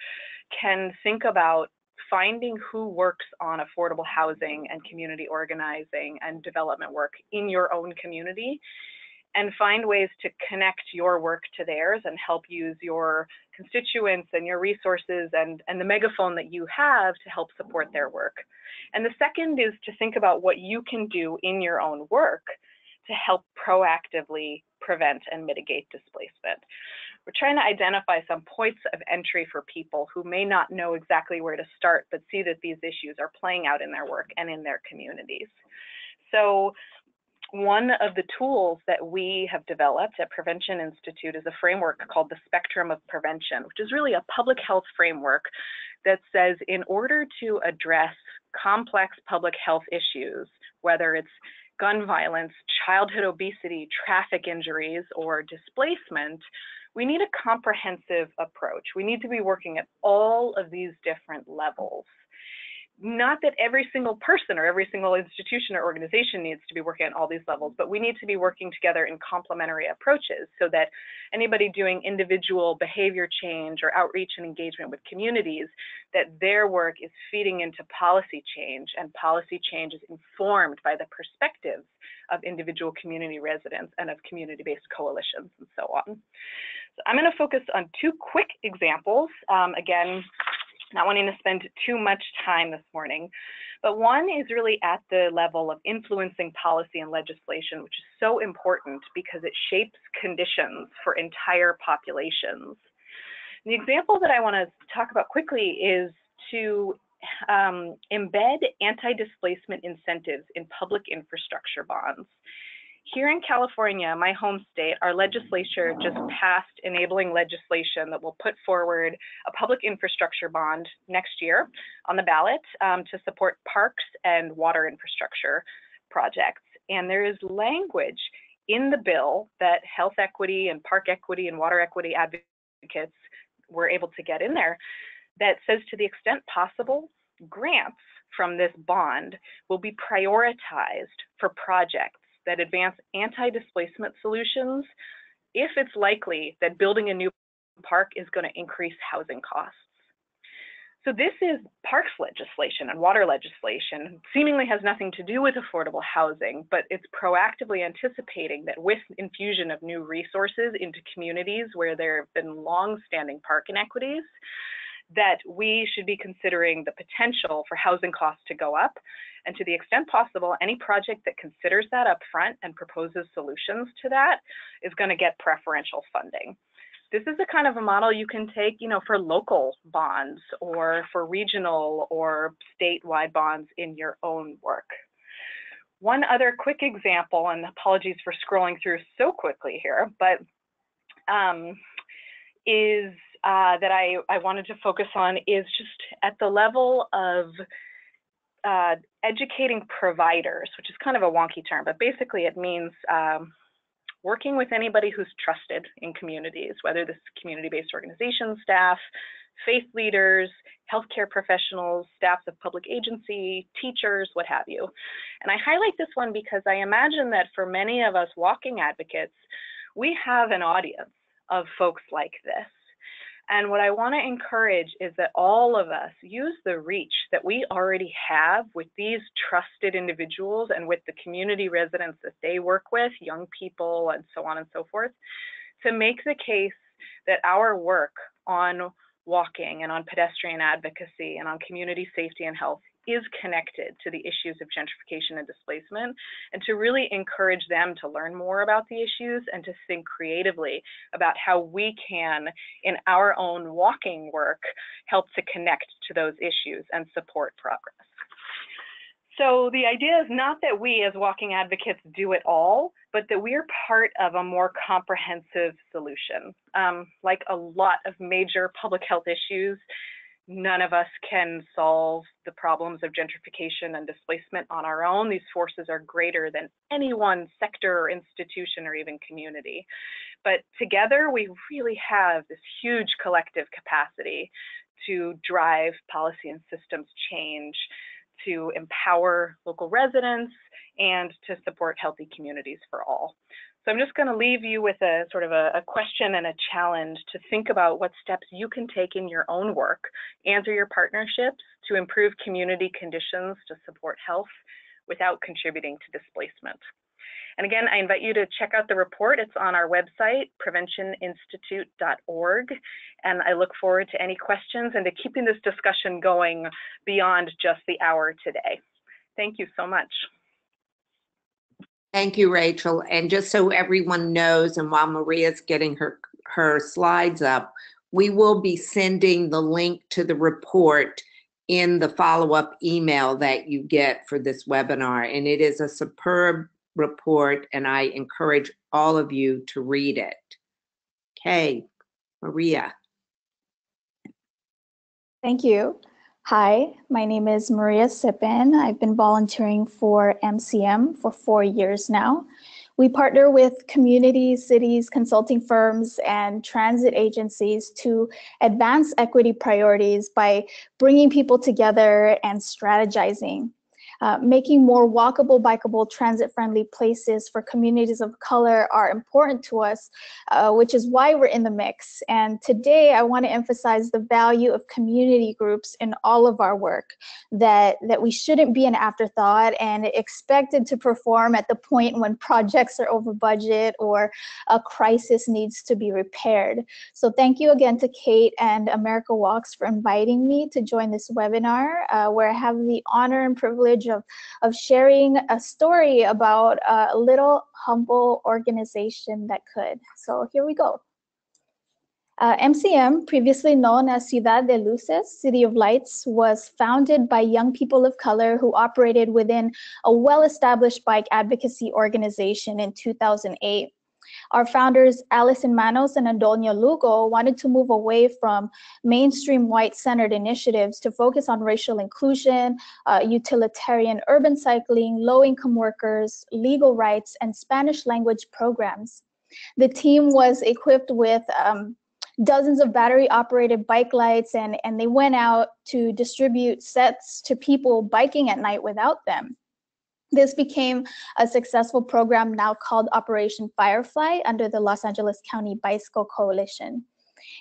can think about finding who works on affordable housing and community organizing and development work in your own community, and find ways to connect your work to theirs and help use your constituents and your resources and, and the megaphone that you have to help support their work. And the second is to think about what you can do in your own work to help proactively prevent and mitigate displacement. We're trying to identify some points of entry for people who may not know exactly where to start, but see that these issues are playing out in their work and in their communities. So one of the tools that we have developed at Prevention Institute is a framework called the Spectrum of Prevention, which is really a public health framework that says in order to address complex public health issues, whether it's gun violence, childhood obesity, traffic injuries, or displacement, we need a comprehensive approach. We need to be working at all of these different levels. Not that every single person or every single institution or organization needs to be working at all these levels, but we need to be working together in complementary approaches so that anybody doing individual behavior change or outreach and engagement with communities, that their work is feeding into policy change, and policy change is informed by the perspectives of individual community residents and of community-based coalitions and so on. So I'm going to focus on two quick examples. Um, again, not wanting to spend too much time this morning, but one is really at the level of influencing policy and legislation, which is so important because it shapes conditions for entire populations. And the example that I want to talk about quickly is to um, embed anti-displacement incentives in public infrastructure bonds. Here in California, my home state, our legislature just passed enabling legislation that will put forward a public infrastructure bond next year on the ballot um, to support parks and water infrastructure projects. And there is language in the bill that health equity and park equity and water equity advocates were able to get in there that says, to the extent possible, grants from this bond will be prioritized for projects that advance anti-displacement solutions if it's likely that building a new park is going to increase housing costs. So this is parks legislation and water legislation, seemingly has nothing to do with affordable housing, but it's proactively anticipating that with infusion of new resources into communities where there have been long-standing park inequities, that we should be considering the potential for housing costs to go up. And to the extent possible, any project that considers that up front and proposes solutions to that is going to get preferential funding. This is the kind of a model you can take, you know, for local bonds or for regional or statewide bonds in your own work. One other quick example, and apologies for scrolling through so quickly here, but um, is Uh, that I, I wanted to focus on is just at the level of uh, educating providers, which is kind of a wonky term, but basically it means um, working with anybody who's trusted in communities, whether this is community-based organization staff, faith leaders, healthcare professionals, staff of public agency, teachers, what have you. And I highlight this one because I imagine that for many of us walking advocates, we have an audience of folks like this. And what I want to encourage is that all of us use the reach that we already have with these trusted individuals and with the community residents that they work with, young people, and so on and so forth, to make the case that our work on walking and on pedestrian advocacy and on community safety and health is connected to the issues of gentrification and displacement, and to really encourage them to learn more about the issues and to think creatively about how we can, in our own walking work, help to connect to those issues and support progress. So the idea is not that we as walking advocates do it all, but that we are part of a more comprehensive solution. Um, like a lot of major public health issues, none of us can solve the problems of gentrification and displacement on our own. These forces are greater than any one sector or institution or even community. But together, we really have this huge collective capacity to drive policy and systems change, to empower local residents, and to support healthy communities for all. So I'm just going to leave you with a sort of a, a question and a challenge to think about what steps you can take in your own work and through your partnerships to improve community conditions to support health without contributing to displacement. And again, I invite you to check out the report. It's on our website, prevention institute dot org. And I look forward to any questions and to keeping this discussion going beyond just the hour today. Thank you so much. Thank you, Rachel. And just so everyone knows, and while Maria's getting her, her slides up, we will be sending the link to the report in the follow-up email that you get for this webinar. And it is a superb report, and I encourage all of you to read it. Okay, Maria. Thank you. Hi, my name is Maria Sippen. I've been volunteering for M C M for four years now. We partner with communities, cities, consulting firms, and transit agencies to advance equity priorities by bringing people together and strategizing. Uh, making more walkable, bikeable, transit-friendly places for communities of color are important to us, uh, which is why we're in the mix. And today I want to emphasize the value of community groups in all of our work, that, that we shouldn't be an afterthought and expected to perform at the point when projects are over budget or a crisis needs to be repaired. So thank you again to Kate and America Walks for inviting me to join this webinar, uh, where I have the honor and privilege Of, of sharing a story about a little humble organization that could. So here we go. Uh, M C M, previously known as Ciudad de Luces, City of Lights, was founded by young people of color who operated within a well-established bike advocacy organization in two thousand eight. Our founders, Allison Manos and Andonia Lugo, wanted to move away from mainstream white-centered initiatives to focus on racial inclusion, uh, utilitarian urban cycling, low-income workers, legal rights, and Spanish language programs. The team was equipped with um, dozens of battery-operated bike lights, and, and they went out to distribute sets to people biking at night without them. This became a successful program now called Operation Firefly under the Los Angeles County Bicycle Coalition.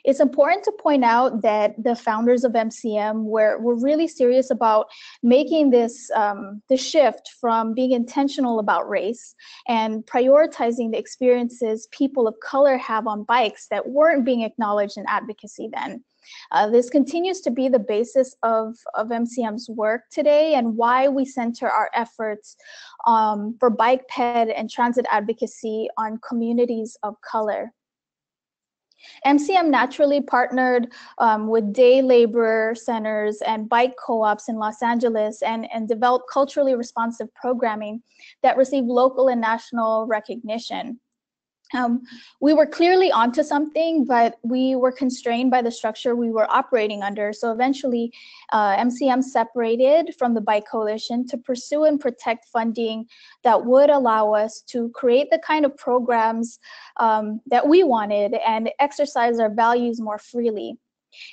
It's important to point out that the founders of M C M were, were really serious about making this um, the shift from being intentional about race and prioritizing the experiences people of color have on bikes that weren't being acknowledged in advocacy then. Uh, this continues to be the basis of, of M C M's work today and why we center our efforts um, for bike, ped, and transit advocacy on communities of color. M C M naturally partnered um, with day labor centers and bike co-ops in Los Angeles and, and developed culturally responsive programming that received local and national recognition. Um, we were clearly onto something, but we were constrained by the structure we were operating under. So eventually, uh, M C M separated from the Bike Coalition to pursue and protect funding that would allow us to create the kind of programs um, that we wanted and exercise our values more freely.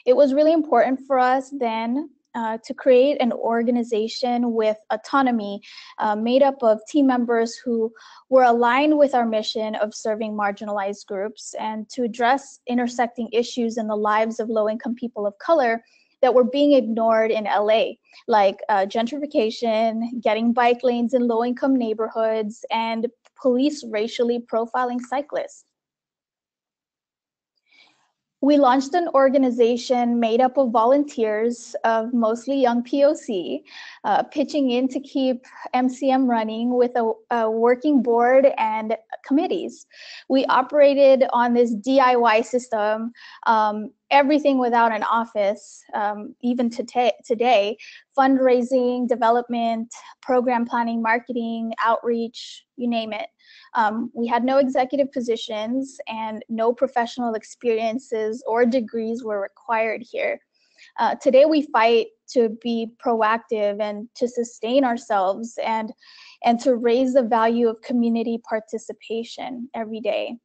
It was really important for us then uh, to create an organization with autonomy uh, made up of team members who were aligned with our mission of serving marginalized groups and to address intersecting issues in the lives of low-income people of color that were being ignored in L A, like uh, gentrification, getting bike lanes in low-income neighborhoods, and police racially profiling cyclists. We launched an organization made up of volunteers of mostly young P O C, uh, pitching in to keep M C M running with a, a working board and committees. We operated on this D I Y system, um, everything without an office, um, even to today, fundraising, development, program planning, marketing, outreach, you name it. Um, we had no executive positions and no professional experiences or degrees were required here. Uh, today we fight to be proactive and to sustain ourselves and, and to raise the value of community participation every day.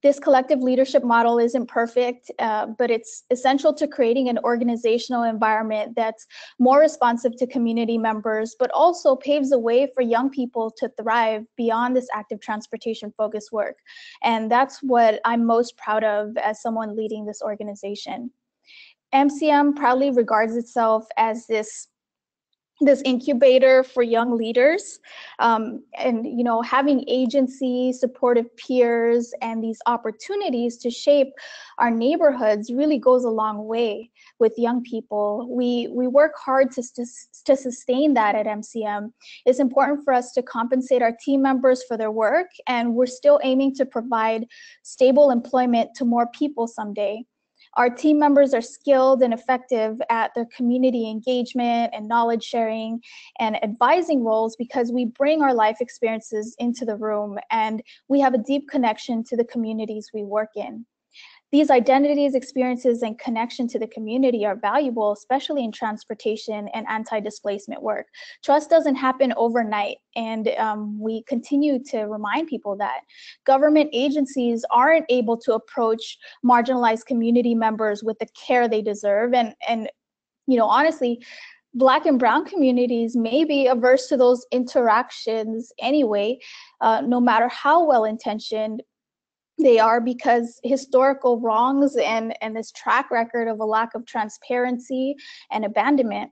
This collective leadership model isn't perfect, uh, but it's essential to creating an organizational environment that's more responsive to community members, but also paves the way for young people to thrive beyond this active transportation focused work. And that's what I'm most proud of as someone leading this organization. M C M proudly regards itself as this this incubator for young leaders, um, and you know, having agency, supportive peers, and these opportunities to shape our neighborhoods really goes a long way with young people. We we work hard to, to, to sustain that at M C M. It's important for us to compensate our team members for their work, and we're still aiming to provide stable employment to more people someday. Our team members are skilled and effective at their community engagement and knowledge sharing and advising roles because we bring our life experiences into the room and we have a deep connection to the communities we work in. These identities, experiences, and connection to the community are valuable, especially in transportation and anti-displacement work. Trust doesn't happen overnight, and um, we continue to remind people that government agencies aren't able to approach marginalized community members with the care they deserve, and, and you know, honestly, Black and brown communities may be averse to those interactions anyway, uh, no matter how well-intentioned they are, because historical wrongs and, and this track record of a lack of transparency and abandonment.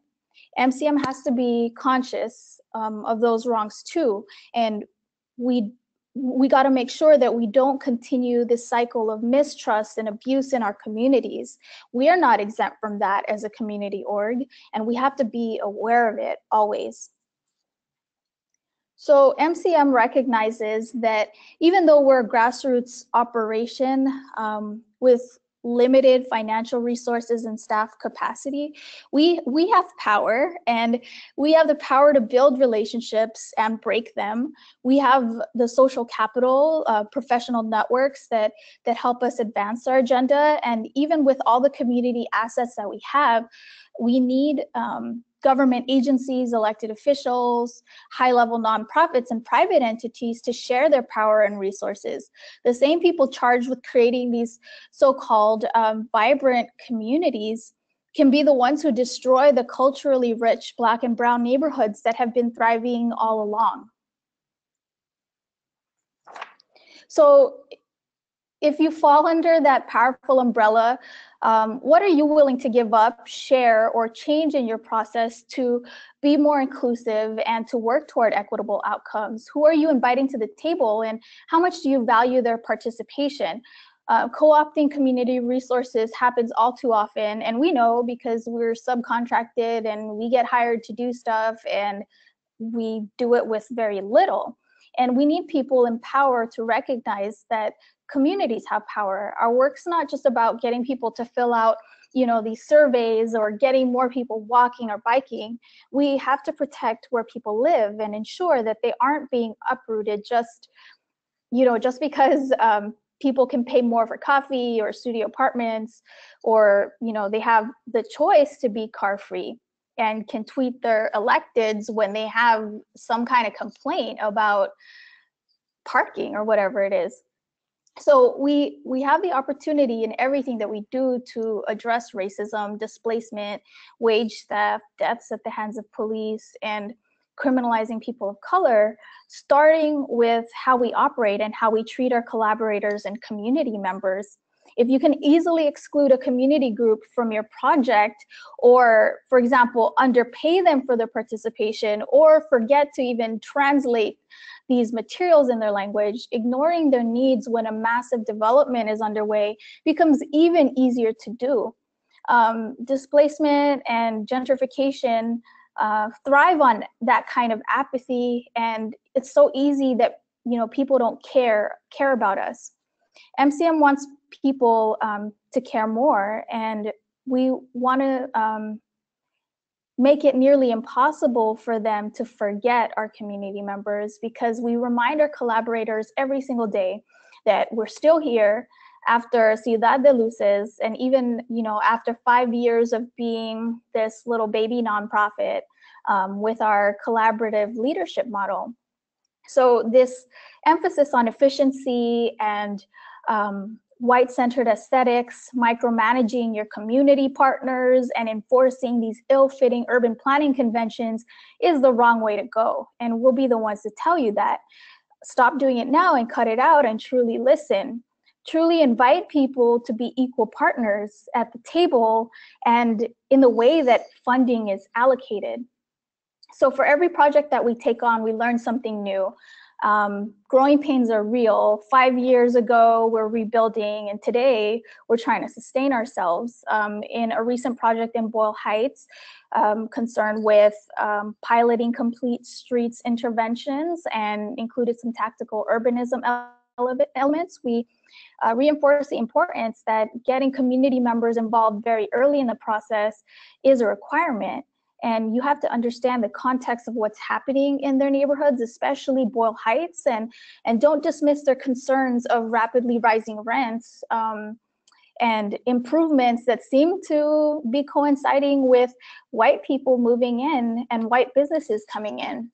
M C M has to be conscious um, of those wrongs too. And we, we gotta make sure that we don't continue this cycle of mistrust and abuse in our communities. We are not exempt from that as a community org, and we have to be aware of it always. So M C M recognizes that even though we're a grassroots operation um, with limited financial resources and staff capacity, we, we have power, and we have the power to build relationships and break them. We have the social capital, uh, professional networks that, that help us advance our agenda. And even with all the community assets that we have, we need um, government agencies, elected officials, high-level nonprofits, and private entities to share their power and resources. The same people charged with creating these so-called um, vibrant communities can be the ones who destroy the culturally rich Black and brown neighborhoods that have been thriving all along. So if you fall under that powerful umbrella, um, what are you willing to give up, share, or change in your process to be more inclusive and to work toward equitable outcomes? Who are you inviting to the table, and how much do you value their participation? Uh, co-opting community resources happens all too often, and we know because we're subcontracted and we get hired to do stuff, and we do it with very little. And we need people in power to recognize that communities have power. Our work's not just about getting people to fill out, you know, these surveys or getting more people walking or biking. We have to protect where people live and ensure that they aren't being uprooted just, you know, just because um, people can pay more for coffee or studio apartments, or, you know, they have the choice to be car free and can tweet their electeds when they have some kind of complaint about parking or whatever it is. So we we have the opportunity in everything that we do to address racism, displacement, wage theft, deaths at the hands of police, and criminalizing people of color, starting with how we operate and how we treat our collaborators and community members. If you can easily exclude a community group from your project, or, for example, underpay them for their participation, or forget to even translate these materials in their language, ignoring their needs when a massive development is underway becomes even easier to do. Um, displacement and gentrification uh, thrive on that kind of apathy, and it's so easy that, you know, people don't care care about us. M C M wants people um, to care more, and we want to um, make it nearly impossible for them to forget our community members, because we remind our collaborators every single day that we're still here after Ciudad de Luces, and even, you know, after five years of being this little baby nonprofit um, with our collaborative leadership model. So this emphasis on efficiency and um, white-centered aesthetics, micromanaging your community partners, and enforcing these ill-fitting urban planning conventions is the wrong way to go. And we'll be the ones to tell you that. Stop doing it now and cut it out, and truly listen. Truly invite people to be equal partners at the table and in the way that funding is allocated. So for every project that we take on, we learn something new. Um, growing pains are real. Five years ago, we're rebuilding, and today we're trying to sustain ourselves. Um, in a recent project in Boyle Heights, um, concerned with um, piloting complete streets interventions and included some tactical urbanism elements, we uh, reinforce the importance that getting community members involved very early in the process is a requirement. And you have to understand the context of what's happening in their neighborhoods, especially Boyle Heights, and, and don't dismiss their concerns of rapidly rising rents um, and improvements that seem to be coinciding with white people moving in and white businesses coming in.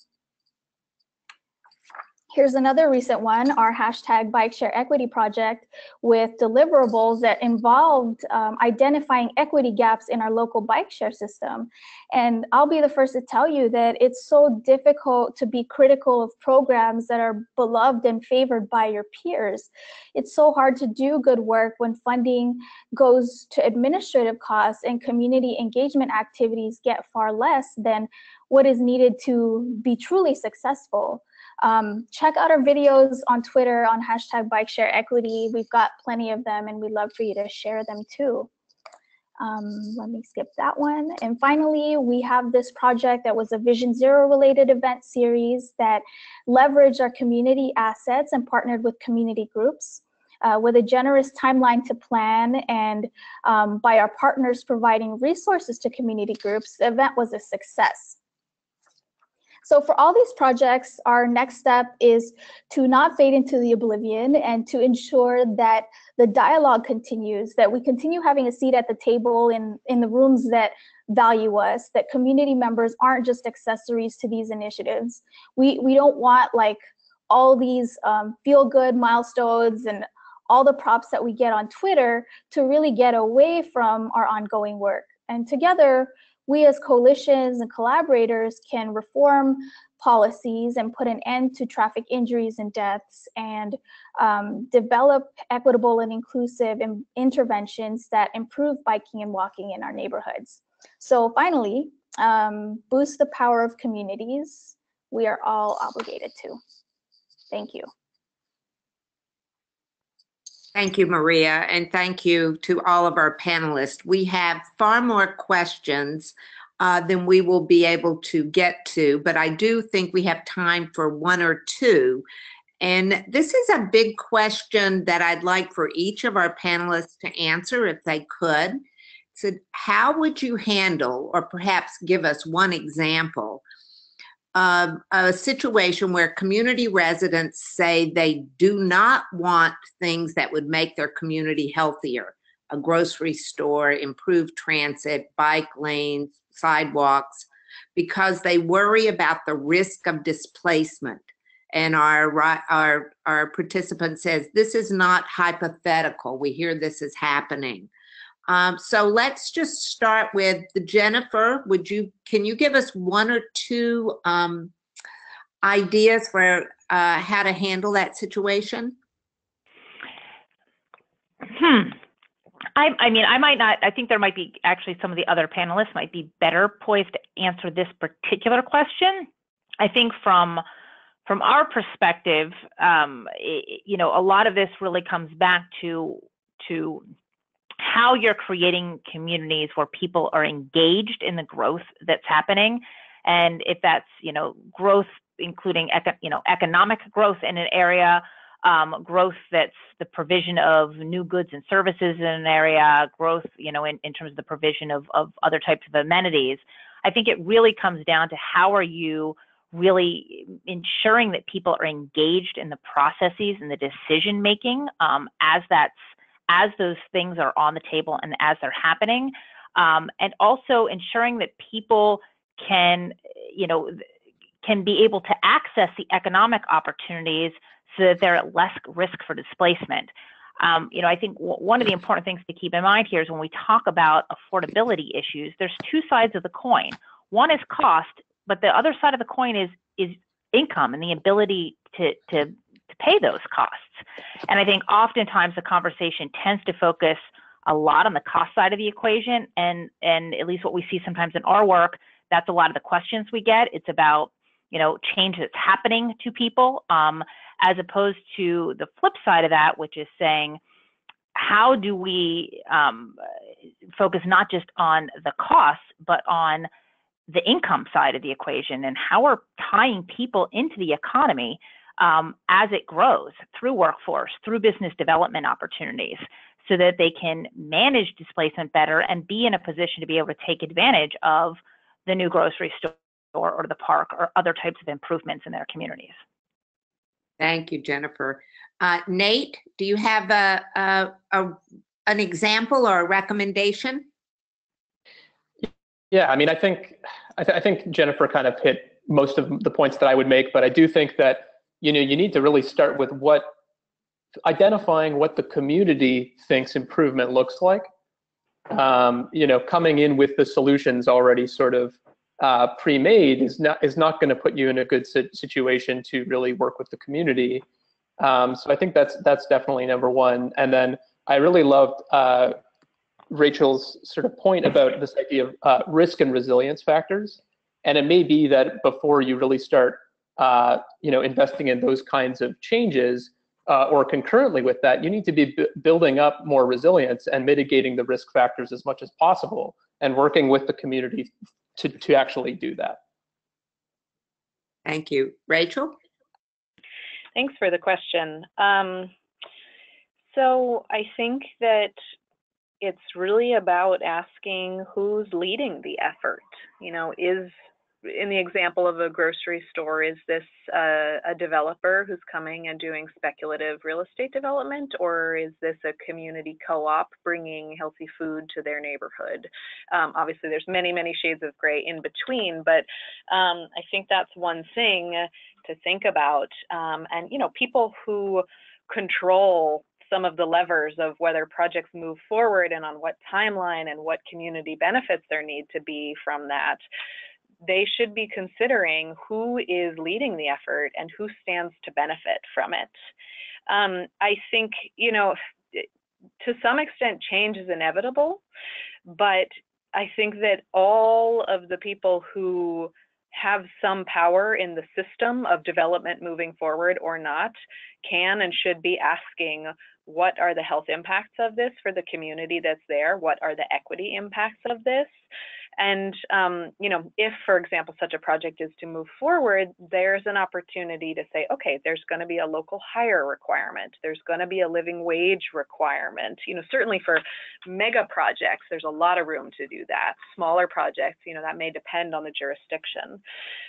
Here's another recent one, our hashtag Bike Share Equity project, with deliverables that involved um, identifying equity gaps in our local bike share system. And I'll be the first to tell you that it's so difficult to be critical of programs that are beloved and favored by your peers. It's so hard to do good work when funding goes to administrative costs and community engagement activities get far less than what is needed to be truly successful. Um, check out our videos on Twitter on hashtag Bike Share Equity. We've got plenty of them, and we'd love for you to share them too. Um, let me skip that one. And finally, we have this project that was a Vision Zero related event series that leveraged our community assets and partnered with community groups uh, with a generous timeline to plan, and um, by our partners providing resources to community groups, the event was a success. So for all these projects, our next step is to not fade into the oblivion and to ensure that the dialogue continues, that we continue having a seat at the table in, in the rooms that value us, that community members aren't just accessories to these initiatives. We, we don't want like all these um, feel-good milestones and all the props that we get on Twitter to really get away from our ongoing work. And together, we as coalitions and collaborators can reform policies and put an end to traffic injuries and deaths, and um, develop equitable and inclusive in interventions that improve biking and walking in our neighborhoods. So finally, um, boost the power of communities. We are all obligated to. Thank you. Thank you, Maria, and thank you to all of our panelists. We have far more questions uh, than we will be able to get to, but I do think we have time for one or two. And this is a big question that I'd like for each of our panelists to answer if they could. So how would you handle, or perhaps give us one example, of a situation where community residents say they do not want things that would make their community healthier? A grocery store, improved transit, bike lanes, sidewalks, because they worry about the risk of displacement And our, our, our participant says, this is not hypothetical. We hear this is happening. Um, so let's just start with the Jennifer. Would you, can you give us one or two um, ideas for uh, how to handle that situation? Hmm. I, I mean, I might not, I think there might be actually some of the other panelists might be better poised to answer this particular question. I think from From our perspective, um, it, you know, a lot of this really comes back to to how you're creating communities where people are engaged in the growth that's happening, and if that's, you know, growth including eco you know economic growth in an area, um, growth that's the provision of new goods and services in an area, growth, you know, in, in terms of the provision of of other types of amenities. I think it really comes down to how are you really ensuring that people are engaged in the processes and the decision making um, as that's as those things are on the table and as they're happening, um, and also ensuring that people can, you know, can be able to access the economic opportunities so that they're at less risk for displacement. Um, you know, I think w one of the important things to keep in mind here is when we talk about affordability issues, there's two sides of the coin. One is cost. But the other side of the coin is is income and the ability to, to, to pay those costs. And I think oftentimes the conversation tends to focus a lot on the cost side of the equation. And, and at least what we see sometimes in our work, that's a lot of the questions we get. It's about, you know, change that's happening to people, um, as opposed to the flip side of that, which is saying, how do we um, focus not just on the costs, but on the income side of the equation and how we're tying people into the economy um, as it grows through workforce, through business development opportunities, so that they can manage displacement better and be in a position to be able to take advantage of the new grocery store or the park or other types of improvements in their communities. Thank you, Jennifer. Uh, Nate, do you have a, a, a, an example or a recommendation? Yeah, I mean, I think I, th I think Jennifer kind of hit most of the points that I would make, but I do think that, you know, you need to really start with what identifying what the community thinks improvement looks like. Um, you know, coming in with the solutions already sort of uh, pre-made is not is not going to put you in a good situation to really work with the community. Um, so I think that's that's definitely number one. And then I really loved Uh, Rachel's sort of point about this idea of uh, risk and resilience factors, and it may be that before you really start, uh, you know, investing in those kinds of changes, uh, or concurrently with that, you need to be b building up more resilience and mitigating the risk factors as much as possible, and working with the community to to actually do that. Thank you, Rachel. Thanks for the question. Um, so I think that it's really about asking who's leading the effort. You know, is, in the example of a grocery store, is this a, a developer who's coming and doing speculative real estate development, or is this a community co-op bringing healthy food to their neighborhood? Um, obviously, there's many, many shades of gray in between, but um, I think that's one thing to think about. Um, and, you know, people who control some of the levers of whether projects move forward and on what timeline and what community benefits there need to be from that, they should be considering who is leading the effort and who stands to benefit from it. Um, I think, you know, to some extent change is inevitable, but I think that all of the people who have some power in the system of development moving forward or not can and should be asking, what are the health impacts of this for the community that's there? What are the equity impacts of this? And, um, you know, if, for example, such a project is to move forward, there's an opportunity to say, okay, there's going to be a local hire requirement. There's going to be a living wage requirement. You know, certainly for mega projects, there's a lot of room to do that. Smaller projects, you know, that may depend on the jurisdiction.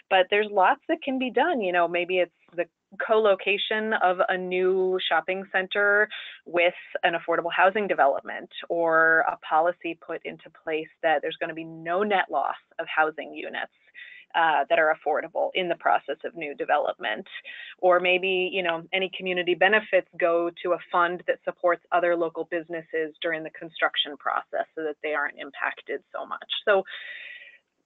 But there's lots that can be done. You know, maybe it's the co-location of a new shopping center with an affordable housing development, or a policy put into place that there's going to be no net loss of housing units uh, that are affordable in the process of new development. Or maybe, you know, any community benefits go to a fund that supports other local businesses during the construction process so that they aren't impacted so much. So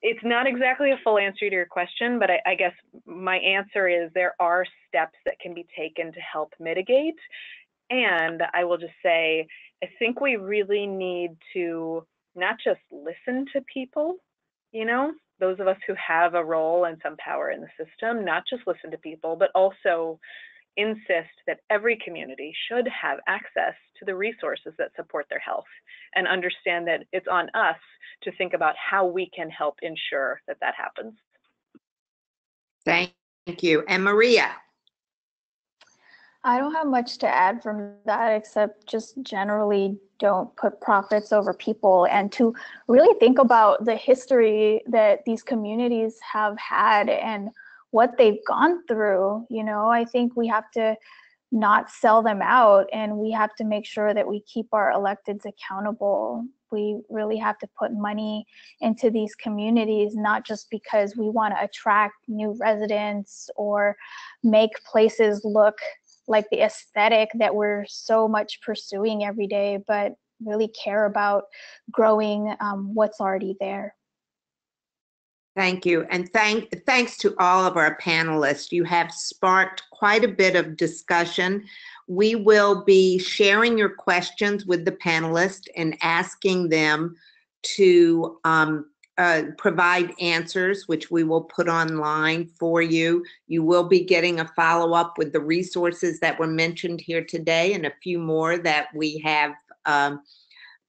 it's not exactly a full answer to your question, but I, I guess my answer is there are steps that can be taken to help mitigate. And I will just say, I think we really need to not just listen to people, you know, those of us who have a role and some power in the system, not just listen to people, but also insist that every community should have access to the resources that support their health, and understand that it's on us to think about how we can help ensure that that happens. Thank you. And Maria? I don't have much to add from that, except just generally don't put profits over people, and to really think about the history that these communities have had and what they've gone through. You know, I think we have to not sell them out, and we have to make sure that we keep our electeds accountable. We really have to put money into these communities, not just because we want to attract new residents or make places look like the aesthetic that we're so much pursuing every day, but really care about growing um, what's already there. Thank you, and thank, thanks to all of our panelists. You have sparked quite a bit of discussion. We will be sharing your questions with the panelists and asking them to um, uh, provide answers, which we will put online for you. You will be getting a follow-up with the resources that were mentioned here today and a few more that we have um,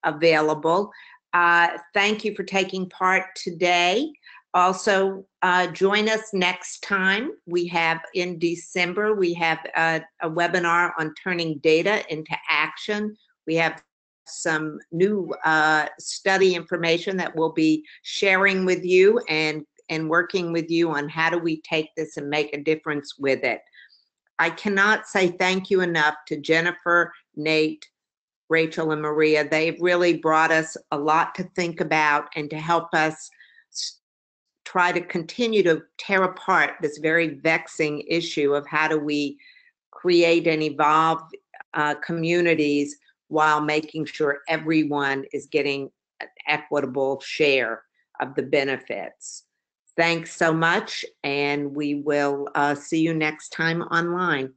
available. Uh, thank you for taking part today. Also, uh, join us next time. We have in December, we have a, a webinar on turning data into action. We have some new uh, study information that we'll be sharing with you and, and working with you on how do we take this and make a difference with it. I cannot say thank you enough to Jennifer, Nate, Rachel, and Maria. They've really brought us a lot to think about and to help us try to continue to tear apart this very vexing issue of how do we create and evolve uh, communities while making sure everyone is getting an equitable share of the benefits. Thanks so much, and we will uh, see you next time online.